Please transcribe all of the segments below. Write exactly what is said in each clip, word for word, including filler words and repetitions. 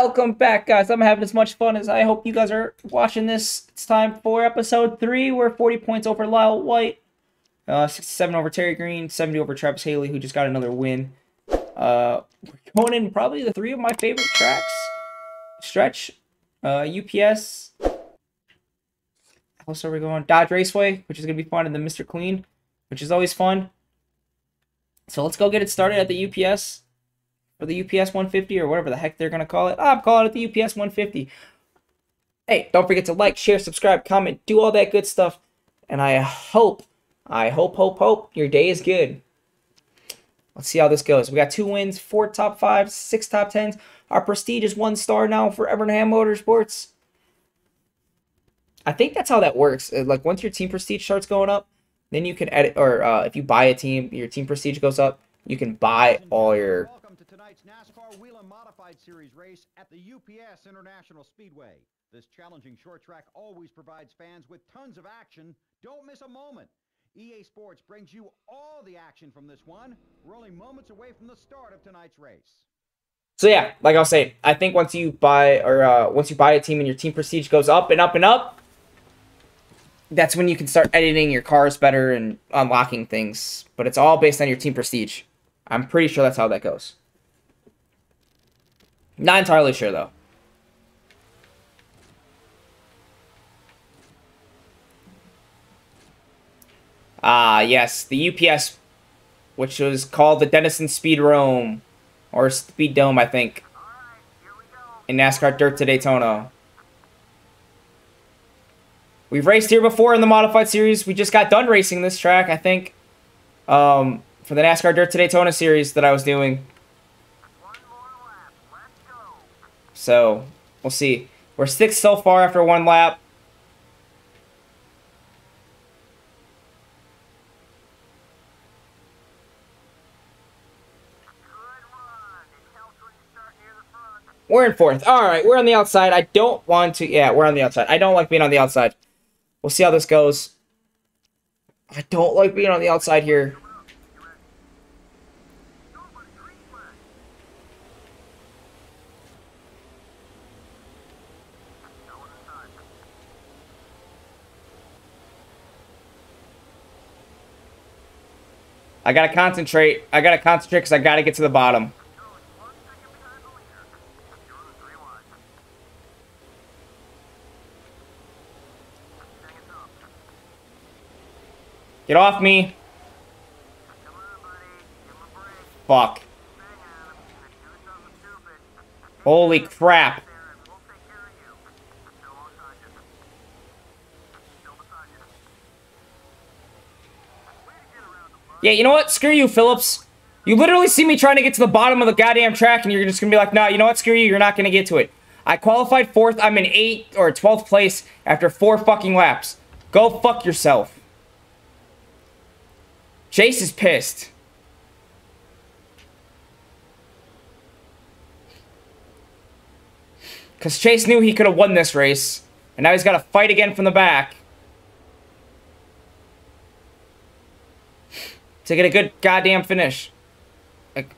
Welcome back, guys. I'm having as much fun as I hope you guys are watching this. It's time for episode three. We're forty points over Lyle White, uh, sixty-seven over Terry Green, seventy over Travis Haley, who just got another win. Uh, we're going in probably the three of my favorite tracks. Stretch, uh, U P S. Also, we're going Dodge Raceway, which is going to be fun, and then Mister Clean, which is always fun. So let's go get it started at the U P S. Or the U P S one fifty, or whatever the heck they're going to call it. I'm calling it the U P S one fifty. Hey, don't forget to like, share, subscribe, comment, do all that good stuff. And I hope, I hope, hope, hope your day is good. Let's see how this goes. We got two wins, four top fives, six top tens. Our prestige is one star now for Evernham Motorsports. I think that's how that works. Like, once your team prestige starts going up, then you can edit, or uh, if you buy a team, your team prestige goes up, you can buy all your... Tonight's NASCAR Whelen Modified Series race at the U P S International Speedway. This challenging short track always provides fans with tons of action. Don't miss a moment. E A Sports brings you all the action from this one. We're only moments away from the start of tonight's race. So yeah, like I was saying, I think once you buy or uh, once you buy a team and your team prestige goes up and up and up, that's when you can start editing your cars better and unlocking things. But it's all based on your team prestige. I'm pretty sure that's how that goes. Not entirely sure, though. Ah, yes. The U P S, which was called the Denison Speed Rome, or Speed Dome, I think, in NASCAR Dirt to Daytona. We've raced here before in the Modified Series. We just got done racing this track, I think, um, for the NASCAR Dirt to Daytona series that I was doing. So, we'll see. We're sixth so far after one lap. Good run. It helps when you start near the front. We're in fourth. All right, we're on the outside. I don't want to... Yeah, we're on the outside. I don't like being on the outside. We'll see how this goes. I don't like being on the outside here. I gotta concentrate. I gotta concentrate because I gotta get to the bottom. Get off me. Fuck. Holy crap. Yeah, you know what? Screw you, Phillips. You literally see me trying to get to the bottom of the goddamn track, and you're just going to be like, nah, you know what? Screw you. You're not going to get to it. I qualified fourth. I'm in eighth or twelfth place after four fucking laps. Go fuck yourself. Chase is pissed. Because Chase knew he could have won this race, and now he's got to fight again from the back to get a good goddamn finish. Like,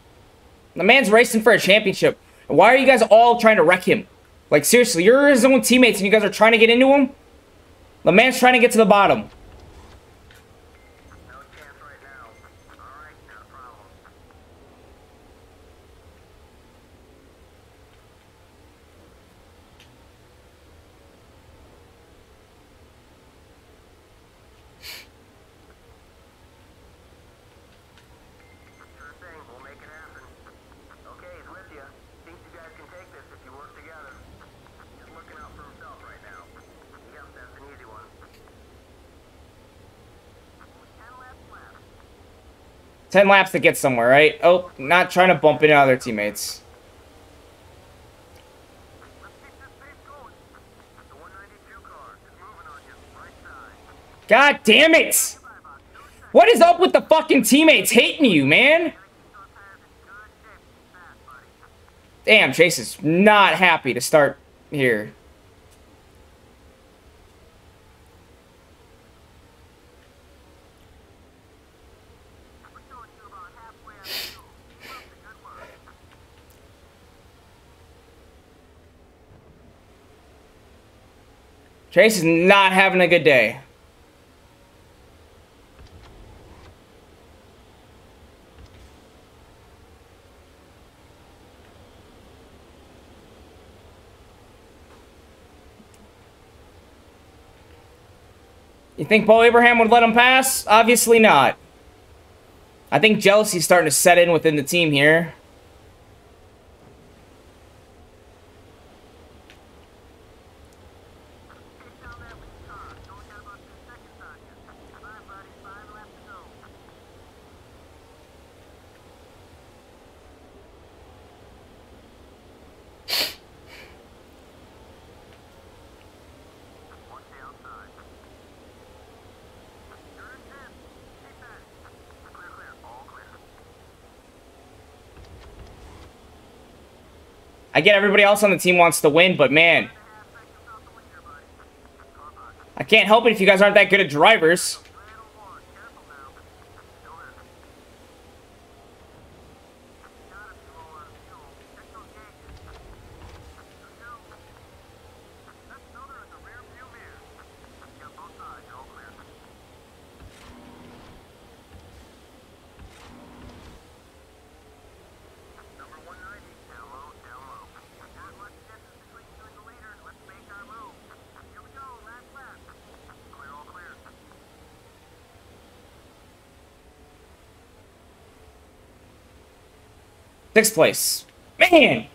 the man's racing for a championship. Why are you guys all trying to wreck him? Like, seriously, you're his own teammates and you guys are trying to get into him? The man's trying to get to the bottom. No chance right now. All right, not a problem. ten laps to get somewhere, right? Oh, not trying to bump into other teammates. God damn it! What is up with the fucking teammates hating you, man? Damn, Chase is not happy to start here. Chase is not having a good day. You think Paul Abraham would let him pass? Obviously not. I think jealousy's starting to set in within the team here. I get everybody else on the team wants to win, but man, I can't help it if you guys aren't that good at drivers. Sixth place. Man!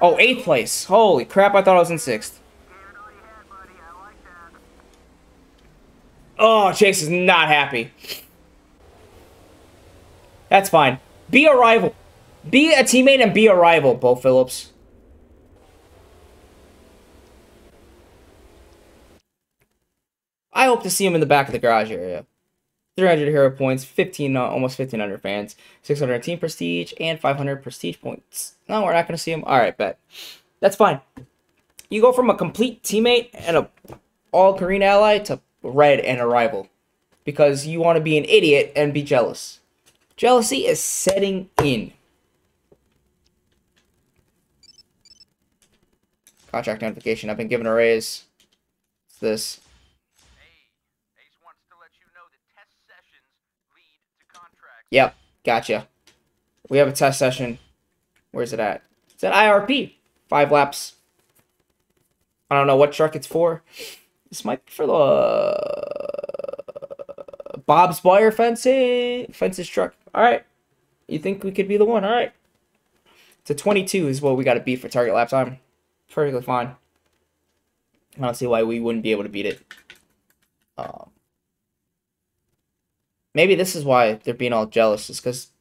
Oh, eighth place. Holy crap, I thought I was in sixth. Oh, Chase is not happy. That's fine. Be a rival. Be a teammate and be a rival, Bo Phillips. I hope to see him in the back of the garage area. three hundred hero points, fifteen, uh, almost fifteen hundred fans, six hundred team prestige, and five hundred prestige points. No, we're not going to see him. All right, bet. That's fine. You go from a complete teammate and a all-Karina ally to red and a rival because you want to be an idiot and be jealous. Jealousy is setting in. Contract notification. I've been given a raise. It's this. Yep, gotcha. We have a test session. Where's it at? It's at I R P. Five laps. I don't know what truck it's for. This might be for the uh, Bob's Wire Fencing fences truck. All right. You think we could be the one? All right. It's a twenty-two is what we got to beat for target lap time. Perfectly fine. I don't see why we wouldn't be able to beat it. Um. Maybe this is why they're being all jealous, is because,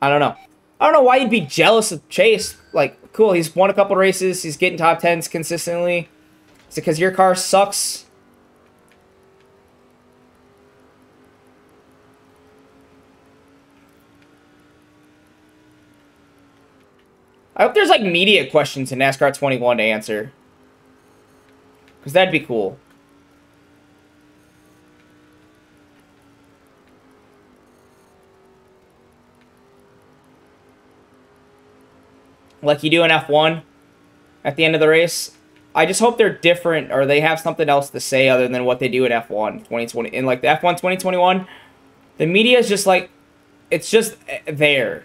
I don't know. I don't know why you'd be jealous of Chase. Like, cool, he's won a couple races, he's getting top tens consistently. Is it because your car sucks? I hope there's, like, media questions in NASCAR twenty-one to answer. Because that'd be cool. Like you do in F one at the end of the race. I just hope they're different or they have something else to say other than what they do in F one twenty twenty. In like the F one twenty twenty-one, the media is just like, it's just there.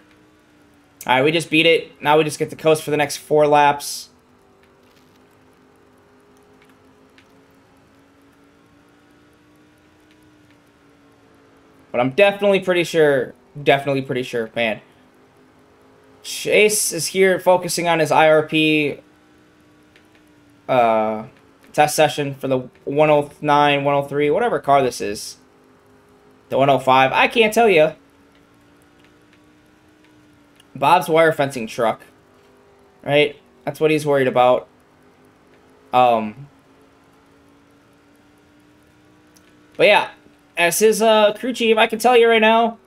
All right, we just beat it. Now we just get to coast for the next four laps. But I'm definitely pretty sure, definitely pretty sure, man. Chase is here focusing on his I R P uh, test session for the one oh nine, one oh three, whatever car this is. The one oh five. I can't tell you. Bob's Wire Fencing truck. Right? That's what he's worried about. Um, but yeah, as his uh, crew chief, I can tell you right now,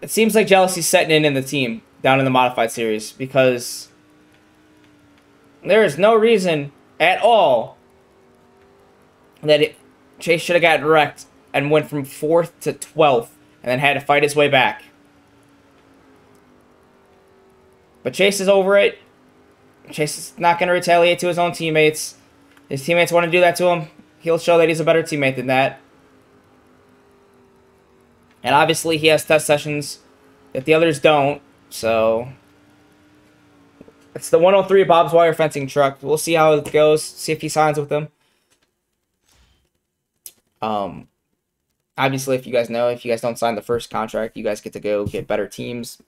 it seems like jealousy's setting in in the team down in the modified series because there is no reason at all that it, Chase should have gotten wrecked and went from fourth to twelfth and then had to fight his way back. But Chase is over it. Chase is not going to retaliate to his own teammates. His teammates want to do that to him. He'll show that he's a better teammate than that. And obviously he has test sessions that the others don't. So it's the one oh three Bob's Wire Fencing truck. We'll see how it goes. See if he signs with them. Um, obviously, if you guys know, if you guys don't sign the first contract, you guys get to go get better teams.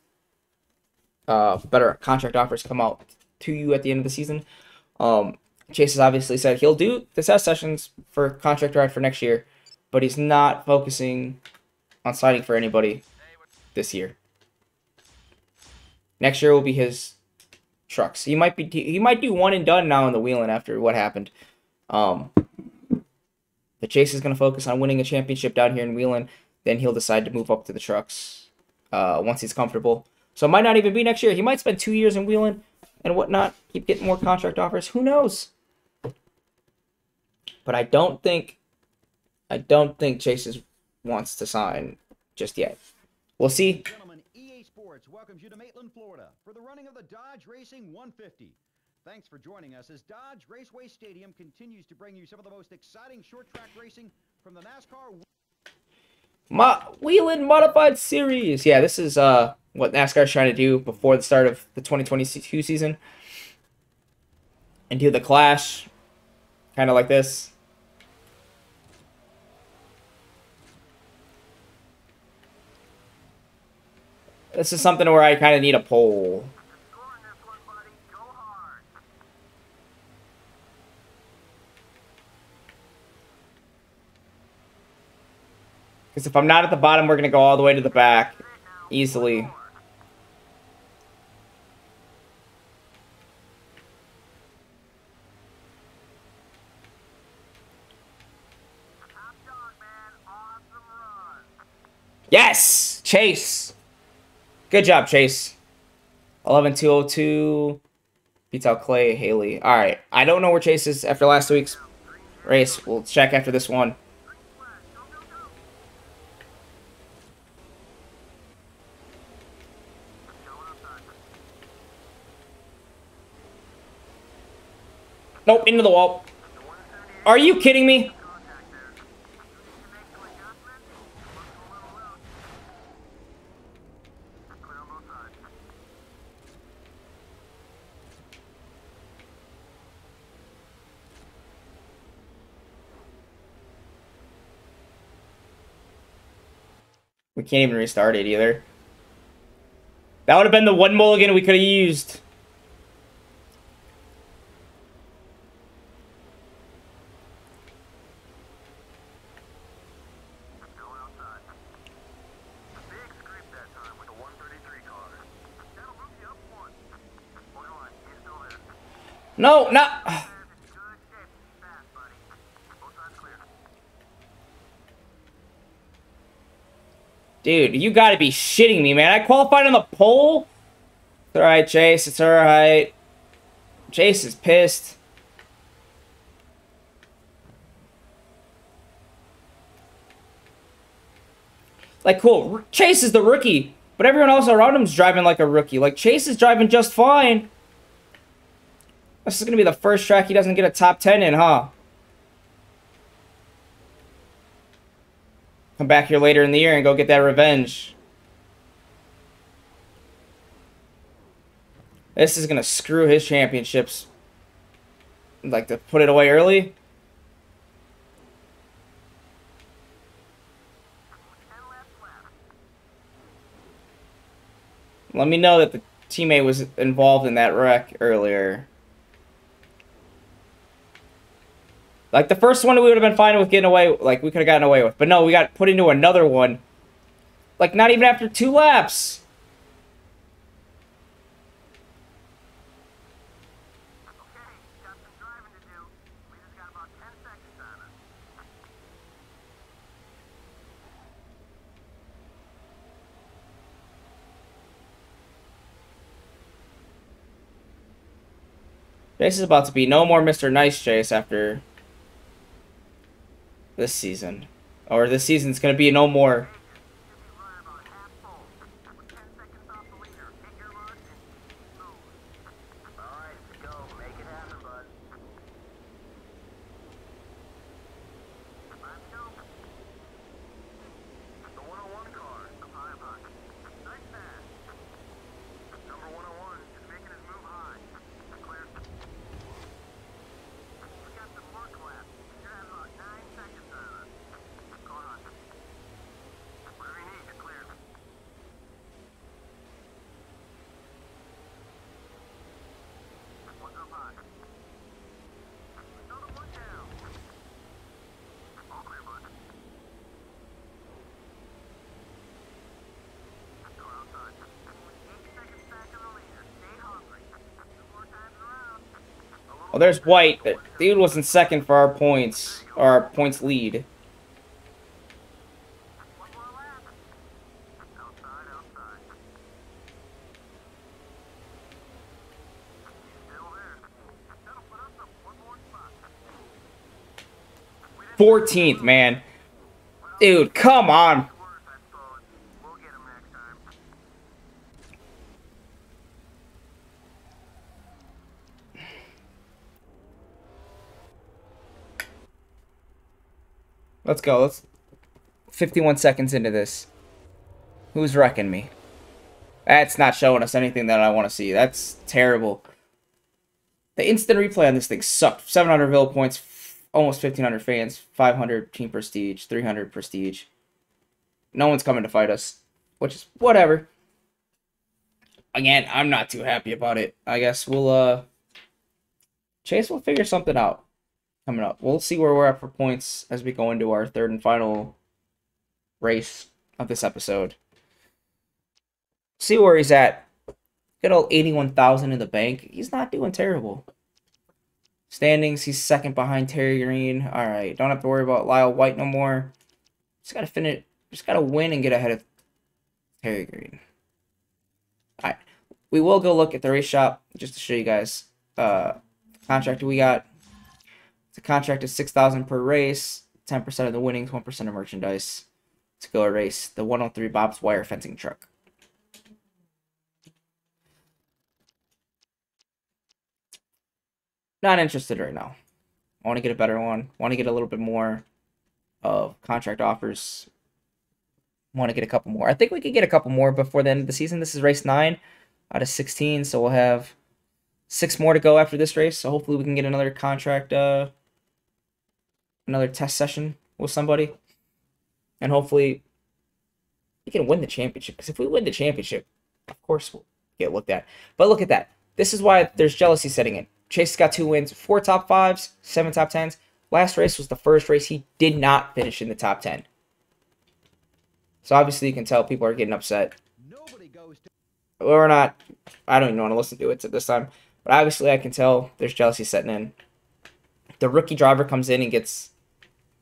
Uh, better contract offers come out to you at the end of the season. Um, Chase has obviously said he'll do the test sessions for contract ride for next year, but he's not focusing on signing for anybody this year. Next year will be his trucks. He might be he might do one and done now in the wheeling after what happened. Um, but Chase is going to focus on winning a championship down here in wheeling. Then he'll decide to move up to the trucks uh, once he's comfortable. So it might not even be next year. He might spend two years in wheeling and whatnot, keep getting more contract offers. Who knows? But I don't think, I don't think Chase is, wants to sign just yet. We'll see. Gentlemen, E A Sports welcomes you to Maitland, Florida, for the running of the Dodge Racing one fifty. Thanks for joining us as Dodge Raceway Stadium continues to bring you some of the most exciting short track racing from the NASCAR Mo Wheelen Modified Series. Yeah, this is uh. what NASCAR is trying to do before the start of the twenty twenty-two season. And do the clash. Kind of like this. This is something where I kind of need a pole. Because if I'm not at the bottom, we're going to go all the way to the back. Easily. Yes! Chase! Good job, Chase. eleven two oh two. Beats out Clay Haley. Alright. I don't know where Chase is after last week's race. We'll check after this one. Nope, into the wall. Are you kidding me? We can't even restart it either. That would have been the one mulligan we could have used. No, no. Dude, you gotta be shitting me, man. I qualified on the pole? It's alright, Chase. It's alright. Chase is pissed. Like, cool. Chase is the rookie, but everyone else around him is driving like a rookie. Like, Chase is driving just fine. This is going to be the first track he doesn't get a top ten in, huh? Come back here later in the year and go get that revenge. This is going to screw his championships. I'd like to put it away early. Let me know that the teammate was involved in that wreck earlier. Like, the first one we would have been fine with getting away, like, we could have gotten away with. But no, we got put into another one. Like, not even after two laps. Okay, got some driving to do. We just got about ten seconds on it. Chase is about to be no more Mister Nice Chase after this season, or this season's gonna be no more. All right, go. Oh, there's White. That dude was in second for our points, our points lead. fourteenth, man. Dude, come on. Let's go. Let's fifty-one seconds into this. Who's wrecking me? That's not showing us anything that I want to see. That's terrible. The instant replay on this thing sucked. seven hundred Ville points, almost fifteen hundred fans, five hundred team prestige, three hundred prestige. No one's coming to fight us, which is whatever. Again, I'm not too happy about it. I guess we'll, uh... Chase will figure something out. Coming up, we'll see where we're at for points as we go into our third and final race of this episode. See where he's at. Good old eighty-one thousand in the bank. He's not doing terrible. Standings, he's second behind Terry Green. All right, don't have to worry about Lyle White no more. Just gotta finish. Just gotta win and get ahead of Terry Green. All right, we will go look at the race shop just to show you guys uh, the contract we got. The contract is six thousand dollars per race, ten percent of the winnings, one percent of merchandise. Let's go race the one oh three Bob's Wire Fencing truck. Not interested right now. I want to get a better one. I want to get a little bit more of contract offers. I want to get a couple more. I think we could get a couple more before the end of the season. This is race nine out of sixteen, so we'll have six more to go after this race. So hopefully we can get another contract, uh, another test session with somebody, and hopefully we can win the championship, because if we win the championship, of course we'll get looked at. But look at that. This is why there's jealousy setting in. Chase got two wins, four top fives, seven top tens. Last race was the first race he did not finish in the top ten. So obviously you can tell people are getting upset. Or not. I don't even want to listen to it at this time. But obviously I can tell there's jealousy setting in. The rookie driver comes in and gets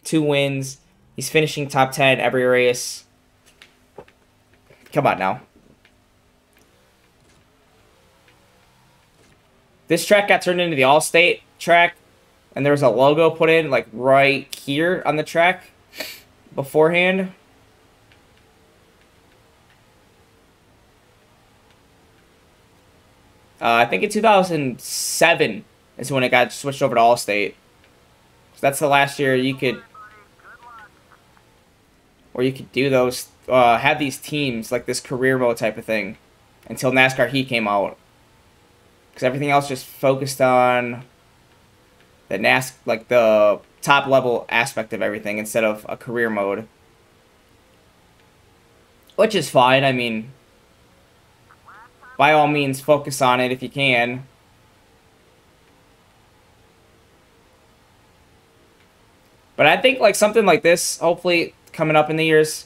two wins. He's finishing top ten every race. Come on now. This track got turned into the Allstate track, and there was a logo put in like right here on the track beforehand. Uh, I think in two thousand seven is when it got switched over to Allstate. So that's the last year you could, or you could do those, uh, have these teams like this career mode type of thing, until NASCAR Heat came out. Because everything else just focused on the NASCAR, like the top level aspect of everything, instead of a career mode, which is fine. I mean, by all means, focus on it if you can. But I think like something like this, hopefully coming up in the years,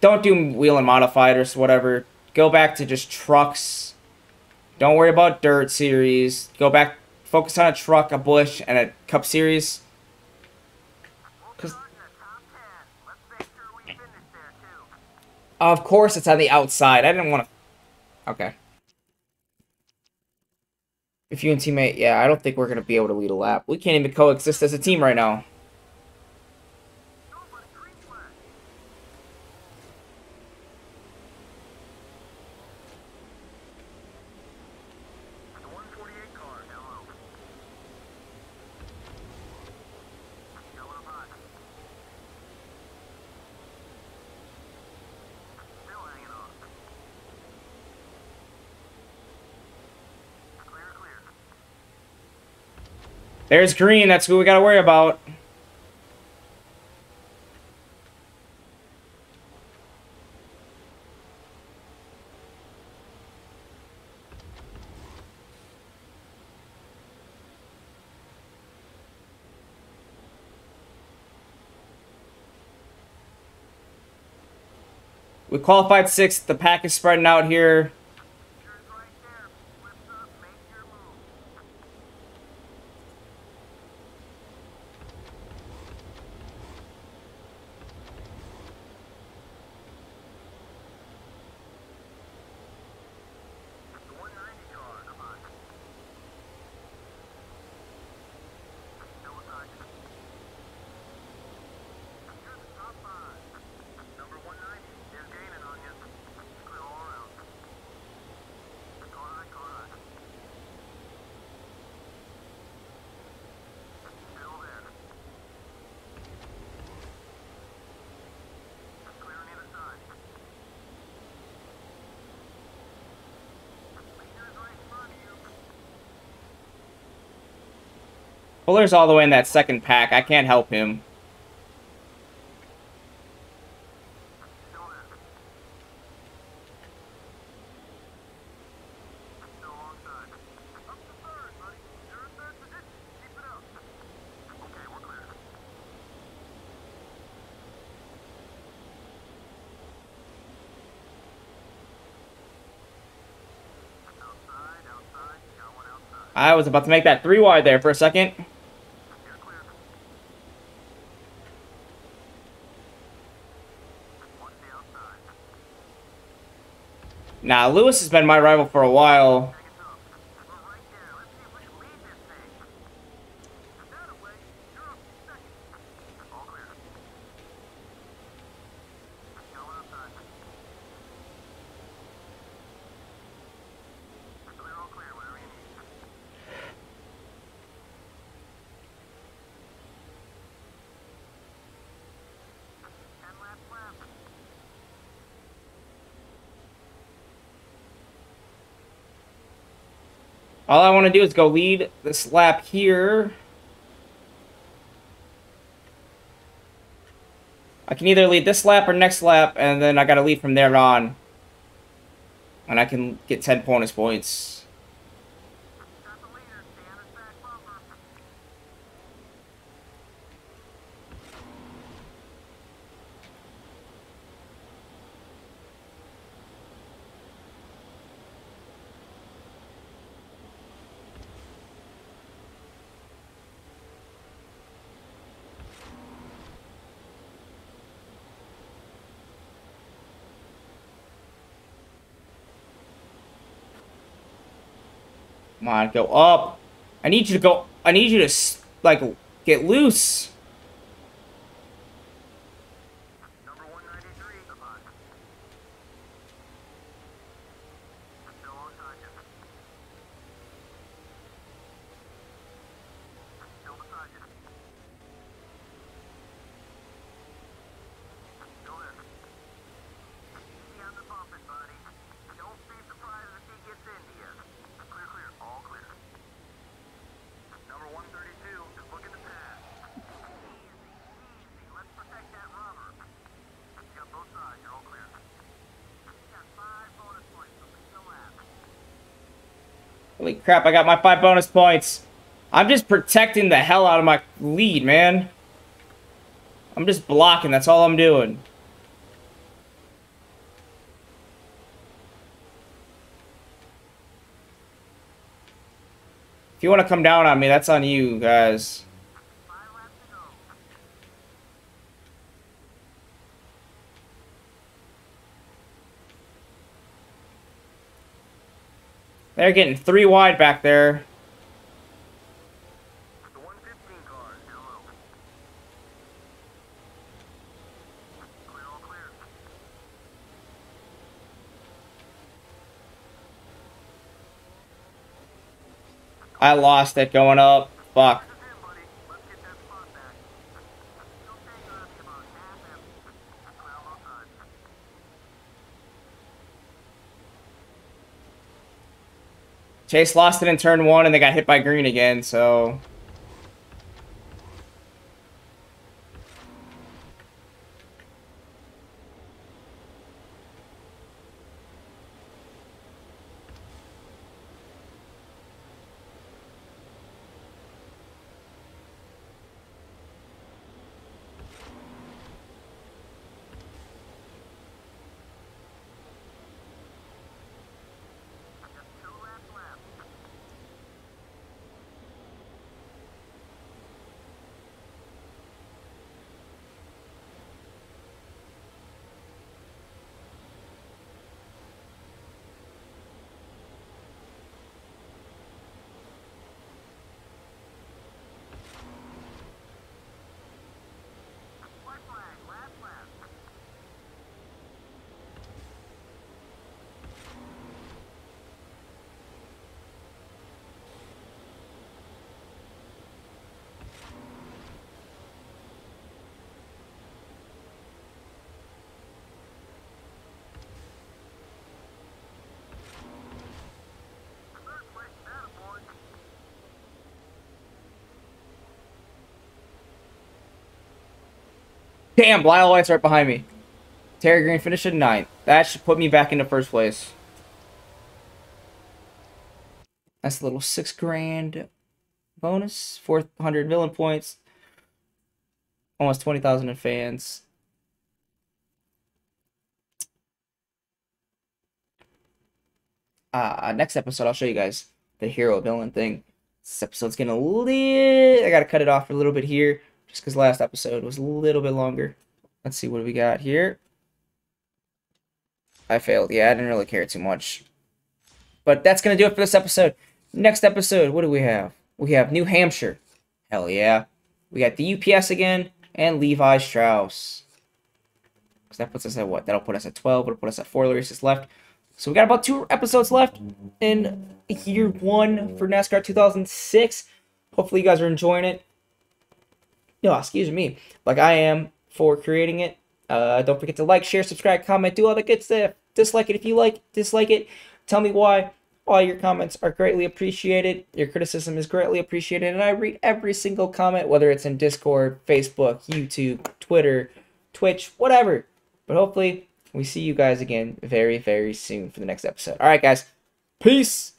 don't do wheel and modified or whatever. Go back to just trucks. Don't worry about dirt series. Go back, focus on a truck, a bush, and a cup series. Cause of course it's on the outside. I didn't want to. Okay. If you and teammate, yeah, I don't think we're going to be able to lead a lap. We can't even coexist as a team right now. There's Green. That's who we gotta worry about. We qualified sixth. The pack is spreading out here. Fuller's all the way in that second pack. I can't help him. I was about to make that three wide there for a second. Now, nah, Lewis has been my rival for a while. All I want to do is go lead this lap here. I can either lead this lap or next lap, and then I got to lead from there on. And I can get ten bonus points. Come on, go up. I need you to go. I need you to, like, get loose. Number one ninety-three. Come on. Still on target. Still on target. Still there. Easy on the bumping, buddy. Don't be surprised if he gets into you. All clear. Number one thirty-two is looking to pass. Easy, easy. Let's protect that rubber. You got both sides. You're all clear. You got five bonus points. So holy crap, I got my five bonus points. I'm just protecting the hell out of my lead, man. I'm just blocking. That's all I'm doing. If you want to come down on me, that's on you guys. They're getting three wide back there. I lost it going up. Fuck. Chase lost it in turn one, and they got hit by green again, so... Damn, Lyle White's right behind me. Terry Green finished in ninth. That should put me back into first place. That's a little six grand bonus. four hundred million points. Almost twenty thousand in fans. Uh, next episode, I'll show you guys the hero villain thing. This episode's getting a little... I gotta cut it off for a little bit here. Just because last episode was a little bit longer. Let's see what we got here. I failed. Yeah, I didn't really care too much. But that's going to do it for this episode. Next episode, what do we have? We have New Hampshire. Hell yeah. We got the U P S again and Levi Strauss. Because that puts us at what? That'll put us at twelve. It'll put us at four races left. So we got about two episodes left in year one for NASCAR two thousand six. Hopefully you guys are enjoying it. No, excuse me. Like I am for creating it. Uh, don't forget to like, share, subscribe, comment, do all that good stuff. Dislike it if you like. Dislike it. Tell me why. All your comments are greatly appreciated. Your criticism is greatly appreciated. And I read every single comment, whether it's in Discord, Facebook, YouTube, Twitter, Twitch, whatever. But hopefully we see you guys again very, very soon for the next episode. All right, guys. Peace.